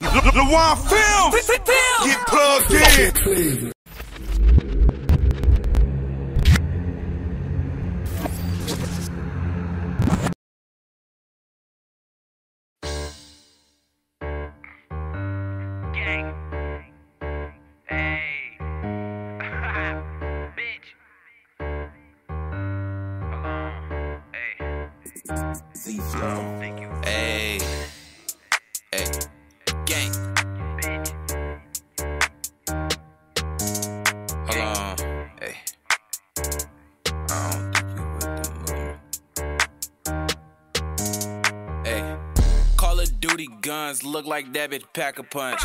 Lawaun Films! Get plugged in! Gang. Hey. Bitch. Hello. Hey. Hey. Gang. Hello. Hey. I don't think you with the moon. Hey. Call of Duty guns look like that bitch pack a punch.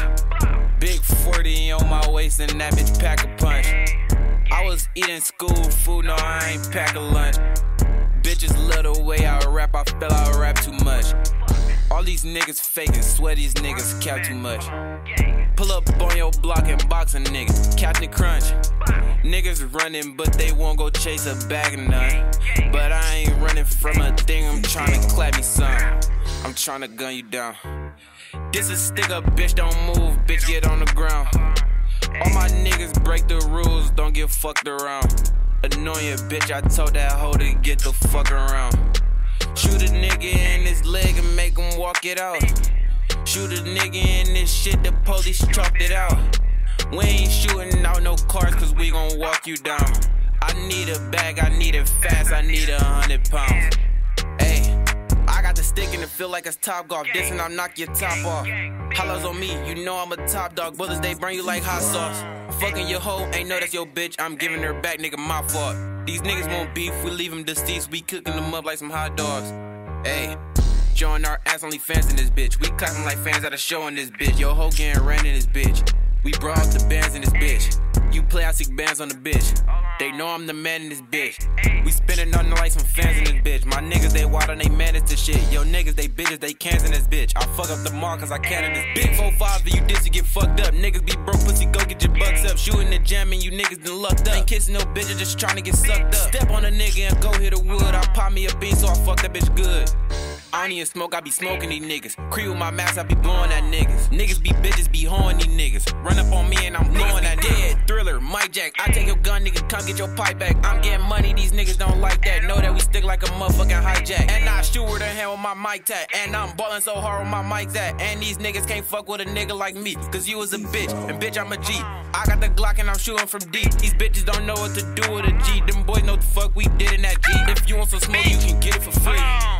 Big 40 on my waist and that bitch pack a punch. I was eating school food, no I ain't pack a lunch. Bitches love the way I rap, I feel I rap too much. All these niggas faking, swear these niggas cap too much. Pull up on your block and box a nigga, Captain Crunch. Niggas running, but they won't go chase a bag of none. But I ain't running from a thing, I'm tryna clap me some. I'm tryna gun you down. This a stick up, bitch, don't move, bitch, get on the ground. All my niggas break the rules, don't get fucked around. Annoying bitch, I told that hoe to get the fuck around. Shoot a nigga in his leg and make him walk it out. Shoot a nigga in this shit, the police chopped it out. We ain't shooting out no cars, cause we gon' walk you down. I need a bag, I need it fast, I need 100 pounds. Ayy, I got the stick and it feel like it's Top Golf. This and I'll knock your top off. Hollows on me, you know I'm a top dog. Brothers, they burn you like hot sauce. Fucking your hoe, ain't know that's your bitch. I'm giving her back, nigga, my fault. These niggas won't beef, we leave them deceased. We cooking them up like some hot dogs. Ayy, showing our ass only fans in this bitch. We clapping like fans at a show in this bitch. Yo, hoe getting ran in this bitch. We brought out the bands in this bitch. You play out 6 bands on the bitch. They know I'm the man in this bitch. We spinning on like some fans in this bitch. My niggas, they wild and they manage this shit. Yo, niggas, they bitches, they cans in this bitch. I fuck up the mall cause I can in this bitch. 4-5 if you diss, you get fucked up. Niggas be broke, pussy, go get your bucks up. Shooting the jam and you niggas done lucked up. Ain't kissing no bitches, just trying to get sucked up. Step on a nigga and go hit a wood. I pop me a bean so I fuck that bitch good. I don't even smoke, I be smoking these niggas. Cree with my mask, I be blowing at niggas. Niggas be bitches, be hoeing these niggas. Run up on me and I'm blowing at dead. Thriller, Mike Jack, I take your gun, nigga, come get your pipe back. I'm getting money, these niggas don't like that. Know that we stick like a motherfucking hijack. And I shoot her the hand with my mic tag. And I'm ballin' so hard with my mic tag. And these niggas can't fuck with a nigga like me. Cause you was a bitch, and bitch, I'm a G. I got the Glock and I'm shooting from deep. These bitches don't know what to do with a G. Them boys know what the fuck we did in that G. If you want some smoke, you can get it for free.